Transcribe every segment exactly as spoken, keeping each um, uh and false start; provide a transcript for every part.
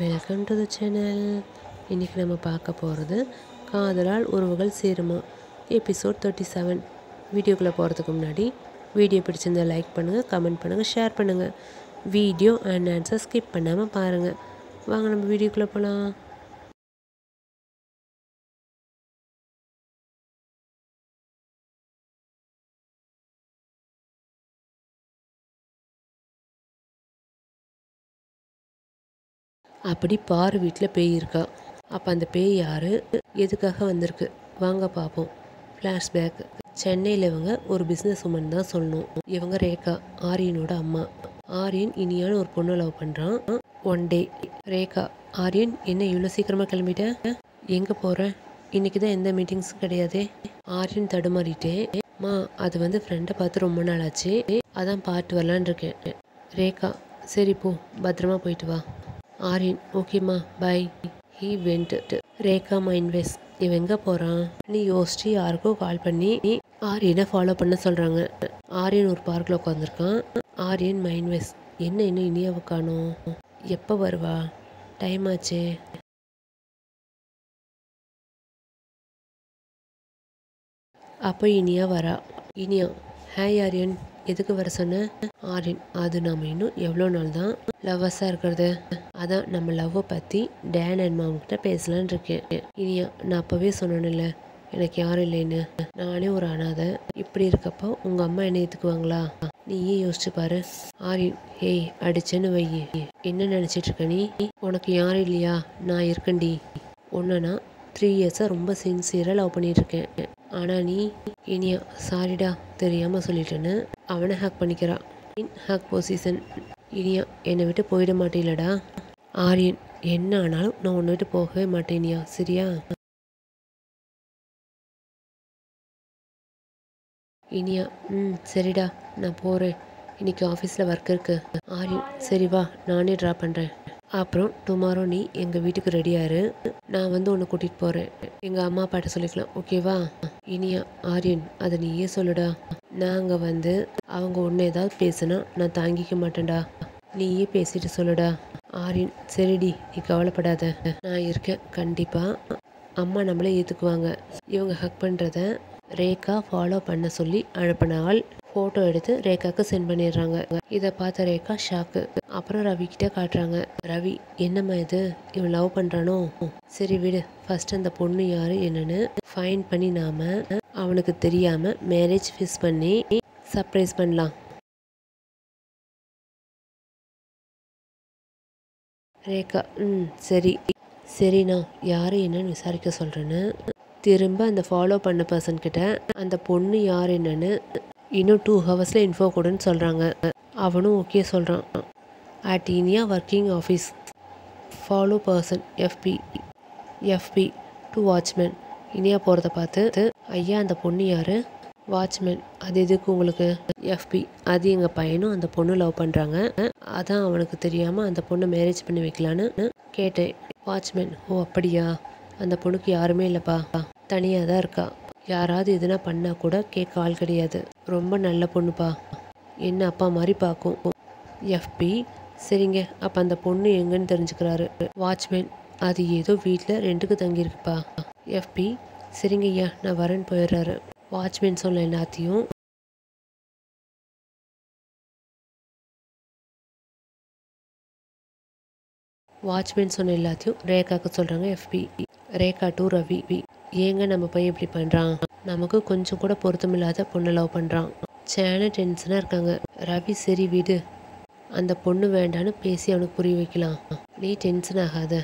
Welcome to the channel. இன்னைக்கு நம்ம பார்க்க போறது காதலால் உறவுகள் சேருமா எபிசோட் thirty-seven. வீடியோக்குள்ள போறதுக்கு முன்னாடி வீடியோ பிடிச்சிருந்தா லைக் பண்ணுங்க, கமெண்ட் பண்ணுங்க, ஷேர் பண்ணுங்க. வீடியோ and answer skip பண்ணாம பாருங்க. வாங்க நம்ம வீடியோக்குள்ள போலாம். அப்படி பார் வீட்ல பேய் இருக்கா. அப்ப அந்த பேய் யாரு, எதுக்காக வந்திருக்கு, வாங்க பாப்போம். ஃபிளாஷ்பேக். சென்னையில் இவங்க ஒரு பிஸ்னஸ் உமன் தான் சொல்லணும். இவங்க ரேகா, ஆரியனோட அம்மா. ஆரியன் இனியான ஒரு பொண்ணு லவ் பண்றான். ஒன் டே ரேகா, ஆரியன் என்ன இவ்வளோ சீக்கிரமா கிளம்பிட்டேன், எங்க போற, இன்னைக்கு தான் எந்த மீட்டிங்ஸும் கிடையாதே. ஆரியன் தடுமாறிட்டேன். மா அது வந்து ஃப்ரெண்டை பார்த்து ரொம்ப நாள் ஆச்சு, அதான் பார்த்து வரலான்னு இருக்கேன். ரேகா, சரி போ, பத்திரமா போயிட்டு வா. ஆரியன், ஓகேம்மா, bye. He went. Rekha mind ways. இவன் எங்கே போகிறான் நீ யோசிச்சு யாருக்கோ கால் பண்ணி ஆரியனை ஃபாலோ பண்ண சொல்கிறாங்க. ஆரியன் ஒரு பார்க்கில் உட்காந்துருக்கான். Aryan mind ways. என்ன என்ன இனியாவை காணும், எப்போ வருவா, டைம் ஆச்சு. அப்போ இனியா வரா. இனியா, ஹாய் ஆரியன், எதுக்கு வர சொன்ன. ஆரியன், அது நாம் இன்னும் எவ்வளோ நாள் தான் லவ்வர்ஸாக இருக்கிறது, அதான் நம்ம லவ்வை பற்றி டேன் அண்ட் மாம்கிட்ட பேசலான்னு இருக்கேன். இனியா, நான் அப்போவே சொன்னேன்ல எனக்கு யாரும் இல்லைன்னு, நானே ஒரு அனாதை, இப்படி இருக்கப்போ உங்கள் அம்மா என்னை ஏற்றுக்குவாங்களா, நீயே யோசிச்சு பாரு. ஆரியன், ஏய் அடிச்சேன்னு வை, என்ன நினச்சிட்டு இருக்க நீ, உனக்கு யாரும் இல்லையா, நான் இருக்கேன்டி. ஒன்றுனா த்ரீ இயர்ஸாக ரொம்ப சின்சியராக லவ் பண்ணியிருக்கேன், ஆனால் நீ. இனியா, சாரிடா தெரியாமல் சொல்லிட்டேன்னு அவனை ஹேக் பண்ணிக்கிறான். இன் ஹேக் பொசிஷன். இனியா, என்னை விட்டு போயிட மாட்டேன்லடா. ஆரியன், என்ன ஆனாலும் நான் உன்னை விட்டு போகவே மாட்டேனியா, சரியா. இனியா, ம் சரிடா நான் போகிறேன், இன்னைக்கு ஆஃபீஸில் ஒர்க் இருக்கு. ஆரியன், சரி வா நானே ட்ரா பண்ணுறேன், அப்புறம் டுமாரோ நீ எங்கள் வீட்டுக்கு ரெடியாரு, நான் வந்து உன்னை கூட்டிகிட்டு போகிறேன், எங்கள் அம்மா அப்பாட்ட சொல்லிக்கலாம், ஓகேவா. இனியா, ஆரியன் அதை நீயே சொல்லுடா, நாங்கள் வந்து அவங்க ஒன்று ஏதாவது பேசுனா நான் தாங்கிக்க மாட்டேன்டா, நீயே பேசிட்டு சொல்லுடா. ஆரியன், சரிடி நீ கவலைப்படாத, நான் இருக்கேன், கண்டிப்பாக அம்மா நம்மளே ஏற்றுக்குவாங்க. இவங்க ஹக் பண்ணுறத ரேகா ஃபாலோ பண்ண சொல்லி அனுப்பினால் ஃபோட்டோ எடுத்து ரேகாவுக்கு சென்ட் பண்ணிடுறாங்க. இதை பார்த்த ரேகா ஷாக்கு. அப்புறம் ரவி கிட்ட காட்டுறாங்க. ரவி, என்னம்மா இது, இவன் லவ் பண்ணுறானோ, சரி விடு, ஃபர்ஸ்ட் அந்த பொண்ணு யாரு என்னன்னு ஃபைண்ட் பண்ணி நாம அவனுக்கு தெரியாம மேரேஜ் ஃபிக்ஸ் பண்ணி சர்ப்ரைஸ் பண்ணலாம். ரேகா, ம் சரி சரிண்ணா, யாரு என்னன்னு விசாரிக்க சொல்றேன்னு திரும்ப அந்த ஃபாலோ பண்ண பர்சன் கிட்ட அந்த பொண்ணு யார் என்னன்னு இன்னும் டூ ஹவர்ஸில் இன்ஃபோ கொடுன்னு சொல்கிறாங்க. அவனும் ஓகே சொல்கிறான். At Iniya working office. Follow person FB. FB to watchman. Iniya போகிறத பார்த்து, ஐயா அந்த பொண்ணு யார். வாட்ச்மேன், அது எதுக்கு உங்களுக்கு. எஃப்பி, அது எங்கள் பையனும் அந்த பொண்ணு லவ் பண்ணுறாங்க, அதான் அவனுக்கு தெரியாமல் அந்த பொண்ணை மேரேஜ் பண்ணி வைக்கலான்னு கேட்டேன். வாட்ச்மேன், ஓ அப்படியா, அந்த பொண்ணுக்கு யாருமே இல்லைப்பா, தனியாக தான் இருக்கா, யாராவது எதுனா பண்ணா கூட கேட்க ஆள் கிடையாது, ரொம்ப நல்ல பொண்ணுப்பா, என்ன அப்பா மாதிரி பார்க்கும். எஃப்பி, சரிங்க, அப்போ அந்த பொண்ணு எங்கன்னு தெரிஞ்சுக்கிறாரு. வாட்ச்மேன், அது ஏதோ வீட்டில் ரெண்டுக்கு தங்கியிருக்குப்பா. எஃப்பி, சரிங்கய்யா நான் வரேன்னு போயிடுறாரு. வாட்ச்மேன் சொல்ல எல்லாத்தையும் வாட்ச்மேன் சொன்ன எல்லாத்தையும் ரேகாவுக்கு சொல்கிறாங்க. எஃப்பி. ரேகா டூ ரவி. ஏங்க நம்ம பையன் இப்படி பண்ணுறான், நமக்கு கொஞ்சம் கூட பொருத்தமில்லாத பொண்ணை லவ் பண்ணுறான், சேன டென்ஷனாக இருக்காங்க. ரவி, சரி வீடு, அந்த பொண்ணு வேண்டான்னு பேசி அவனுக்கு புரிய வைக்கலாம், நீ டென்ஷன் ஆகாத.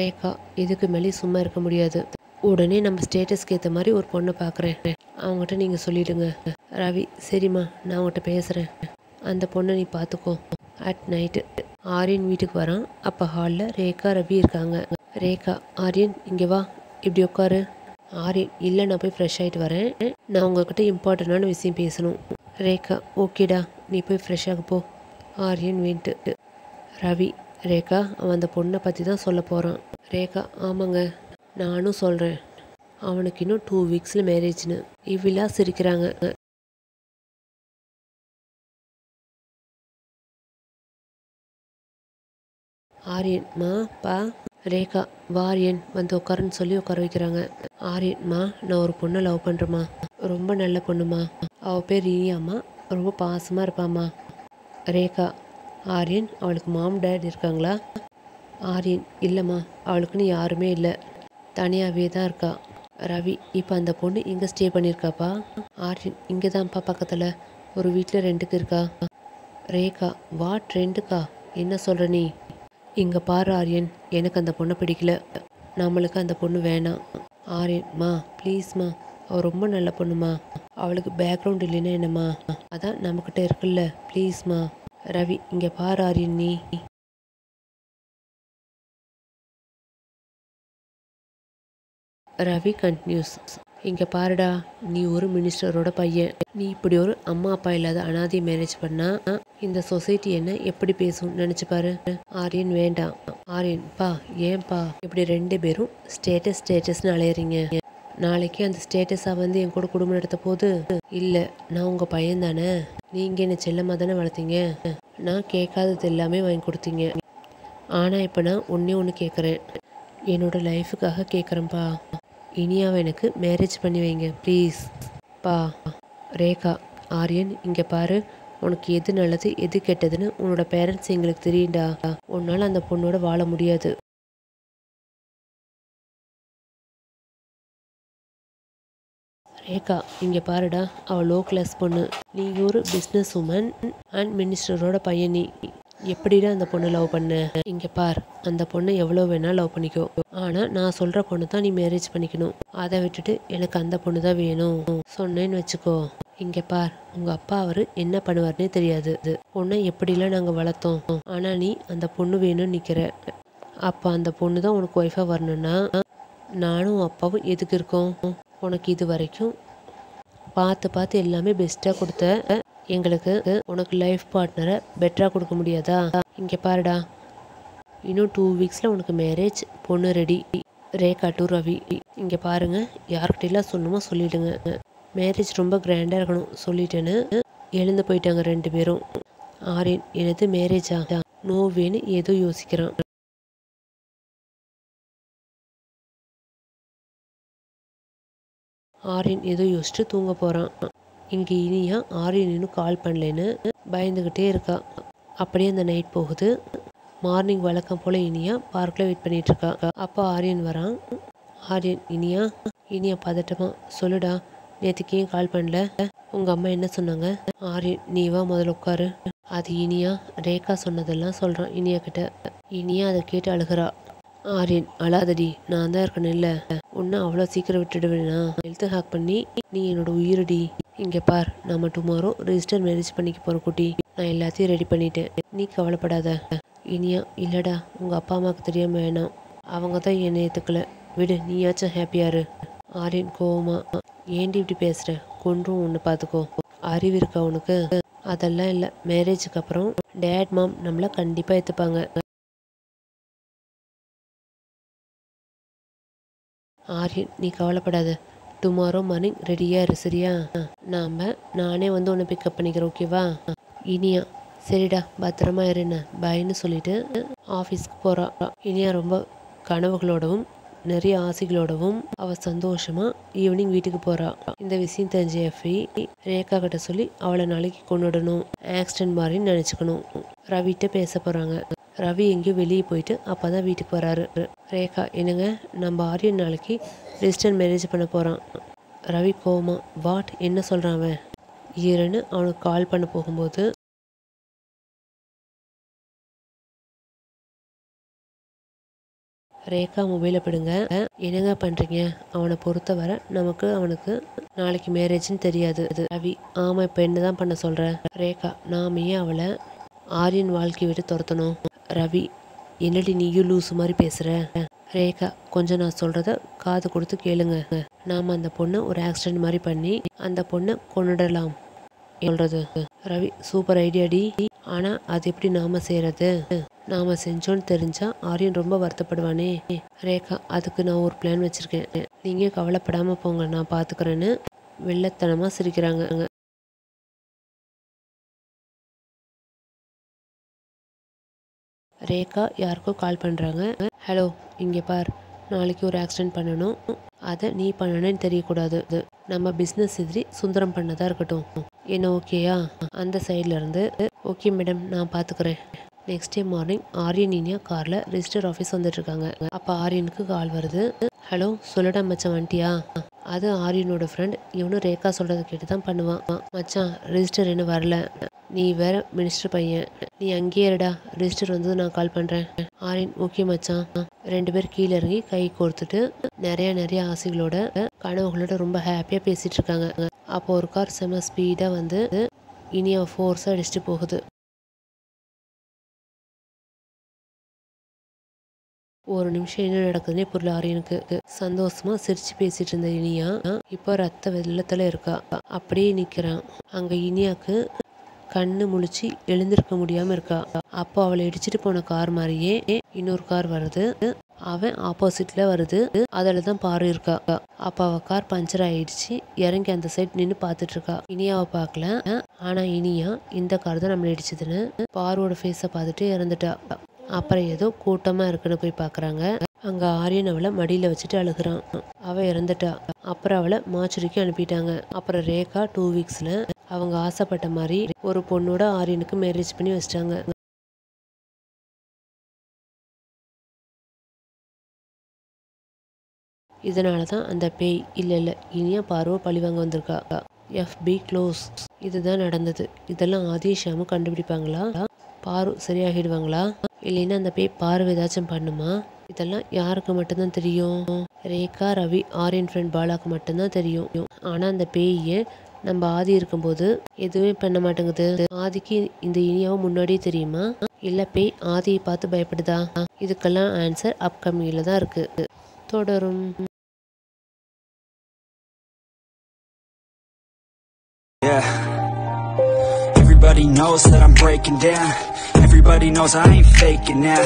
ரேகா, இதுக்கு மேலே சும்மா இருக்க முடியாது, உடனே நம்ம ஸ்டேட்டஸ்க்கு ஏற்ற மாதிரி ஒரு பொண்ணை பார்க்குறேன், அவங்ககிட்ட நீங்கள் சொல்லிவிடுங்க. ரவி, சரிம்மா நான் அவங்ககிட்ட பேசுகிறேன், அந்த பொண்ணை நீ பார்த்துக்கோ. அட் நைட்டு ஆரியன் வீட்டுக்கு வரான். அப்போ ஹாலில் ரேகா ரவி இருக்காங்க. ரேகா, ஆரியன் இங்கே வா, இப்படி உட்காரு. ஆரியன், இல்லை நான் போய் ஃப்ரெஷ் ஆகிட்டு வரேன், நான் உங்ககிட்ட இம்பார்ட்டண்டான விஷயம் பேசணும். ரேகா, ஓகேடா நீ போய் ஃப்ரெஷ் ஆக போ. ஆரியன் வீட்டு. ரவி, ரேகா அவன் அந்த பொண்ணை பற்றி தான் சொல்ல போகிறான். ரேகா, ஆமாங்க நானும் சொல்கிறேன், அவனுக்கு இன்னும் டூ வீக்ஸில் மேரேஜ்னு. இவ்விழா சிரிக்கிறாங்க. Aryan, ma, pa, Rekha, Aryan, வந்து உட்காருன்னு சொல்லி உட்கார வைக்கறாங்க. Aryan, ma, நான் ஒரு பொண்ண லவ் பண்றேமா. ரொம்ப நல்ல பொண்ணுமா. அவ பேர் இனியாமா. ரொம்ப பாசமா இருப்பாமா. Rekha, Aryan, அவளுக்கு மாம் டாட் இருக்காங்களா? Aryan, இல்லம்மா. அவளுக்குன்னு யாருமே இல்ல. தனியாவே தான் இருக்கா. ரவி, இப்ப அந்த பொண்ணு இங்க ஸ்டே பண்ணிருக்காப்பா? Aryan, இங்க தான்ப்பா பக்கத்துல ஒரு வீட்ல ரெண்டுக்கு இருக்கா. Rekha, வாட் ரெண்டுக்கா? என்ன சொல்ற நீ? இங்க பாரு Aryan, எனக்கு அந்த பொண்ண பிடிக்கல. நம்மளுக்கு அந்த பொண்ணு வேணாம். Aryan, மா ப்ளீஸ் மா. அவ ரொம்ப நல்ல பொண்ணுமா. அவளுக்கு பேக்ரவுண்ட் இல்லைன்னா என்னம்மா? அதான் நம்மகிட்ட இருக்குல்ல. ப்ளீஸ் மா. ரவி, இங்க பாரு Aryan, நீ ரவி கண்டினியூஸ். இங்க பாருடா, நீ ஒரு மினிஸ்டரோட பையன். நீ இப்படி ஒரு அம்மா அப்பா இல்லாத அனாதை மேரேஜ் பண்ணா இந்த சொசைட்டி என்ன எப்படி பேசும் நினைச்சு பாரு. Aryan, வேண்டாம். Aryan, பா ஏன்பா இப்படி ரெண்டு பேரும் ஸ்டேட்டஸ் ஸ்டேட்டஸ்னு அலையறீங்க? நாளைக்கு அந்த ஸ்டேட்டஸா வந்து என் கூட குடும்பம் நடத்த போது இல்ல. நான் உங்க பையன் தானே. நீங்க என்ன செல்லமா தானே வளர்த்தீங்க. நான் கேட்காதது எல்லாமே வாங்கி கொடுத்தீங்க. ஆனா இப்ப நான் ஒன்னே ஒன்னு கேட்கறேன். என்னோட லைஃபுக்காக கேட்கறேன்பா. இனியாவை எனக்கு மேரேஜ் பண்ணி வைங்க ப்ளீஸ் பா. Rekha, Aryan, இங்கே பாரு, உனக்கு எது நல்லது எது கெட்டதுன்னு உன்னோட பேரண்ட்ஸ் எங்களுக்கு தெரியுண்டா. உன்னால் அந்த பொண்ணோட வாழ முடியாது. Rekha, இங்கே பாருடா, அவள் லோ கிளாஸ் பொண்ணு. நீ ஒரு பிஸ்னஸ் உமன் அண்ட் மினிஸ்டரோட பையன். நீ எப்படிடா அந்த பொண்ணு லவ் பண்ண? இங்க பார், அந்த பொண்ணு எவ்வளோ வேணா லவ் பண்ணிக்கோ. ஆனா நான் சொல்ற பொண்ணு தான் நீ மேரேஜ் பண்ணிக்கணும். அதை விட்டுட்டு எனக்கு அந்த பொண்ணு தான் வேணும் சொன்னேன்னு வச்சுக்கோ. இங்க பார், உங்க அப்பா அவரு என்ன பண்ணுவார்னே தெரியாது. பொண்ணை எப்படிலாம் நாங்க வளர்த்தோம். ஆனா நீ அந்த பொண்ணு வேணும்னு நிக்கிற. அப்ப அந்த பொண்ணு தான் உனக்கு ஒய்ஃபா வரணும்னா நானும் அப்பாவும் எதுக்கு இருக்கோம்? உனக்கு இது வரைக்கும் பார்த்து பார்த்து எல்லாமே பெஸ்டா கொடுத்த எங்களுக்கு உனக்கு லைஃப் பார்ட்னரை பெட்டராக கொடுக்க முடியாதா? இங்கே பாருடா, இன்னும் டூ வீக்ஸில் உனக்கு மேரேஜ், பொண்ணு ரெடி. Rekha to Ravi, இங்கே பாருங்க, யார்கிட்டையெல்லாம் சொல்லணுமோ சொல்லிடுங்க. மேரேஜ் ரொம்ப கிராண்டாக இருக்கணும் சொல்லிட்டேன்னு எழுந்து போயிட்டாங்க ரெண்டு பேரும். Aryan, எனது மேரேஜா? நோவேன்னு ஏதோ யோசிக்கிறான். Aryan ஏதோ யோசிச்சு தூங்க போகிறான். இங்கே இனியா Aryan இன்னும் கால் பண்ணலன்னு பயந்துக்கிட்டே இருக்கா. அப்படியே அந்த நைட் போகுது. மார்னிங் வழக்கம் போல் இனியா பார்க்கில் வெயிட் பண்ணிட்டு இருக்கா. அப்போ Aryan வரான். Aryan, இனியா இனியா பதட்டமா, சொல்லுடா, நேற்றுக்கு ஏன் கால் பண்ணல? உங்கள் அம்மா என்ன சொன்னாங்க? Aryan, நீ வா முதல்ல உட்காரு. அது இனியா Rekha சொன்னதெல்லாம் சொல்கிறான் இனியா கிட்ட. இனியா அதை கேட்டு அழுகிறா. Aryan, அழாதடி, நான் தான் இருக்கணும். இல்லை ஒன்று அவ்வளோ சீக்கிரம் விட்டுடுவேண்ணா. ஹெல்த் ஹேக் பண்ணி நீ என்னோட உயிரடி. இங்கே பார், நம்ம டுமாரோ ரெஜிஸ்டர் மேரேஜ் பண்ணிக்க போகிற குட்டி. நான் எல்லாத்தையும் ரெடி பண்ணிட்டேன், நீ கவலைப்படாத. இனியா, இல்லடா, உங்கள் அப்பா அம்மாவுக்கு தெரியாமல் வேணாம். அவங்க தான் என்னை ஏற்றுக்கல. விடு, நீயாச்சும் ஹாப்பியாரு. Aryan கோவமா, ஏண்டி இப்படி பேசுகிற? கொன்றும் ஒன்று பார்த்துக்கோ. அறிவு இருக்கா உனக்கு? அதெல்லாம் இல்லை. மேரேஜுக்கு அப்புறம் டேட் மாம் நம்மளை கண்டிப்பாக ஏற்றுப்பாங்க. Aryan, நீ கவலைப்படாத. டுமாரோ மார்னிங் ரெடியாக இரு, சரியா? நாம் நானே வந்து உன்னை பிக்கப் பண்ணிக்கிறேன், ஓகேவா? இனியா, சரிடா, பத்திரமா இருண்ணே, பாய்ன்னு சொல்லிட்டு ஆஃபீஸ்க்கு போகிறா. இனியா ரொம்ப கனவுகளோடவும் நிறைய ஆசைகளோடவும் அவள் சந்தோஷமாக ஈவினிங் வீட்டுக்கு போகிறா. இந்த விஷயம் தெரிஞ்ச எஃப்ஐ Rekha கிட்ட சொல்லி அவளை நாளைக்கு கொண்டுடணும், ஆக்சிடென்ட் மாதிரின்னு நினச்சிக்கணும். ரவிகிட்ட பேச போகிறாங்க. ரவி எங்கேயோ வெளியே போயிட்டு அப்போ தான் வீட்டுக்கு வராரு. Rekha, என்னங்க, நம்ம Aryan நாளைக்கு ரெஜிஸ்டர் மேரேஜ் பண்ண போகிறான். ரவி கோமா, வாட் என்ன சொல்கிறான் அவன்? ஈரன்னு அவனுக்கு கால் பண்ண போகும்போது Rekha மொபைலை பிடுங்க. என்னங்க பண்ணுறீங்க? அவனை பொறுத்த வர நமக்கு அவனுக்கு நாளைக்கு மேரேஜ்னு தெரியாது. ரவி, ஆமாம், இப்போ என்ன தான் பண்ண சொல்கிற? Rekha, நாமையே அவளை Aryan வாழ்க்கையை விட்டு துரத்தணும். ரவி, என்னடி நீயும் லூசு மாதிரி பேசுகிற? Rekha, கொஞ்சம் நான் சொல்கிறத காது கொடுத்து கேளுங்க. நாம் அந்த பொண்ணை ஒரு ஆக்சிடென்ட் மாதிரி பண்ணி அந்த பொண்ணை கொண்டுடலாம் சொல்கிறது. ரவி, சூப்பர் ஐடியாடி. ஆனால் அது எப்படி நாம் செய்கிறது? நாம் செஞ்சோன்னு தெரிஞ்சால் Aryan ரொம்ப வருத்தப்படுவானே. Rekha, அதுக்கு நான் ஒரு பிளான் வச்சுருக்கேன். நீங்கள் கவலைப்படாமல் போங்க, நான் பார்த்துக்கிறேன்னு வெள்ளத்தனமாக சிரிக்கிறாங்க. ரேகா யாருக்கோ கால் பண்ணுறாங்க. ஹலோ, இங்கே பார், நாளைக்கு ஒரு ஆக்சிடென்ட் பண்ணணும், அதை நீ பண்ணணும்னு தெரியக்கூடாது. நம்ம பிஸ்னஸ் எதிரி சுந்தரம் பண்ணதாக இருக்கட்டும், என்ன ஓகேயா? அந்த சைட்லேருந்து ஓகே மேடம், நான் பார்த்துக்கிறேன். Next day morning Aryan Iniya காரில் ரிஜிஸ்டர் ஆஃபீஸ் வந்துட்டுருக்காங்க. அப்போ ஆரியனுக்கு கால் வருது. ஹலோ சொல்லடா மச்சான், வண்டியா? அது ஆரியனோட ஃப்ரெண்ட். இவனும் ரேகா சொல்கிறத கேட்டு தான் பண்ணுவான். மச்சான் ரிஜிஸ்டர் இன்னும் வரல, நீ வேற மினிஸ்டர் பையன், நீ அங்கேயே இருடா, ரிஜிஸ்டர் வந்தது நான் கால் பண்ணுறேன். ஆரியன் ஓகே மச்சான். ரெண்டு பேர் கீழே இறங்கி கை கோர்த்துட்டு நிறையா நிறையா ஆசைகளோட கனவுகளோட ரொம்ப ஹாப்பியாக பேசிகிட்டு இருக்காங்க. அப்போ ஒரு கார் செம ஸ்பீடாக வந்து இனியா ஃபோர்ஸாக அடிச்சுட்டு போகுது. ஒரு நிமிஷம் என்ன நடக்குதுன்னே புரியல ஆரியனுக்கு. சந்தோஷமா சிரிச்சு பேசிட்டு இருந்த இனியா இப்போ ரத்த வெள்ளத்துல இருக்கா, அப்படியே நிக்கிறான். அங்க இனியாக்கு கண்ணு முழிச்சு எழுந்திருக்க முடியாம இருக்கா. அப்போ அவளை இடிச்சிட்டு போன கார் மாதிரியே இன்னொரு கார் வருது, அவன் ஆப்போசிட்ல வருது, அதுலதான் பாரு இருக்கா. அப்ப அவ கார் பஞ்சர் ஆயிடுச்சு, இறங்கி அந்த சைட் நின்று பாத்துட்டு இருக்கா. இனியாவை பாக்கல, ஆனா இனியா இந்த கார் தான் நம்மள இடிச்சதுன்னு பாரோட ஃபேஸ பாத்துட்டு இறந்துட்டா. அப்புறம் ஏதோ கூட்டமாக இருக்குன்னு போய் பார்க்குறாங்க. அங்கே ஆரியன் அவளை மடியில் வச்சுட்டு அழுகிறான். அவள் இறந்துட்டா. அப்புறம் அவளை மாச்சுரிக்கு அனுப்பிட்டாங்க. அப்புறம் ரேகா டூ வீக்ஸில் அவங்க ஆசைப்பட்ட மாதிரி ஒரு பொண்ணோட ஆரியனுக்கு மேரேஜ் பண்ணி வச்சிட்டாங்க. இதனால தான் அந்த பேய் இல்லை இல்லை இனியா பார்வை பழிவாங்க வந்திருக்கா. F B close. இதுதான் நடந்தது. இதெல்லாம் ஆதிஷாமும் கண்டுபிடிப்பாங்களா? பாரு சரியாகிடுவாங்களா? இல்லைன்னா அந்த பேய் பார்வை ஏதாச்சும் பண்ணுமா? இதெல்லாம் யாருக்கு மட்டும்தான் தெரியும். ரேகா, ரவி, ஆரியன் ஃப்ரெண்ட் பாலாக்கு மட்டும்தான் தெரியும். ஆனால் அந்த பேயை நம்ம ஆதி இருக்கும்போது எதுவுமே பண்ண மாட்டேங்குது. ஆதிக்கு இந்த இனியாவும் முன்னாடியே தெரியுமா? இல்லை பேய் ஆதியை பார்த்து பயப்படுதா? இதுக்கெல்லாம் ஆன்சர் அப்கமிங்கில் தான் இருக்குது. தொடரும். Everybody knows that I'm breaking down. Everybody knows I ain't faking now.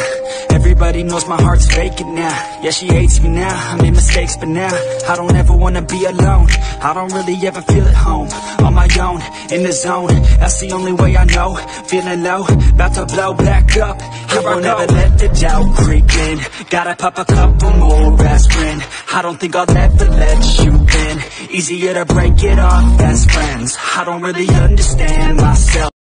Everybody knows my heart's faking now. Yeah, she hates me now. I made mistakes, but now I don't ever wanna be alone. I don't really ever feel at home. On my own, in the zone. That's the only way I know. Feeling low, about to blow back up. Here I won't ever let the doubt creep in. Gotta pop a couple more aspirin. I don't think I'll ever let you in. Easier to break it off as friends. I don't really understand myself.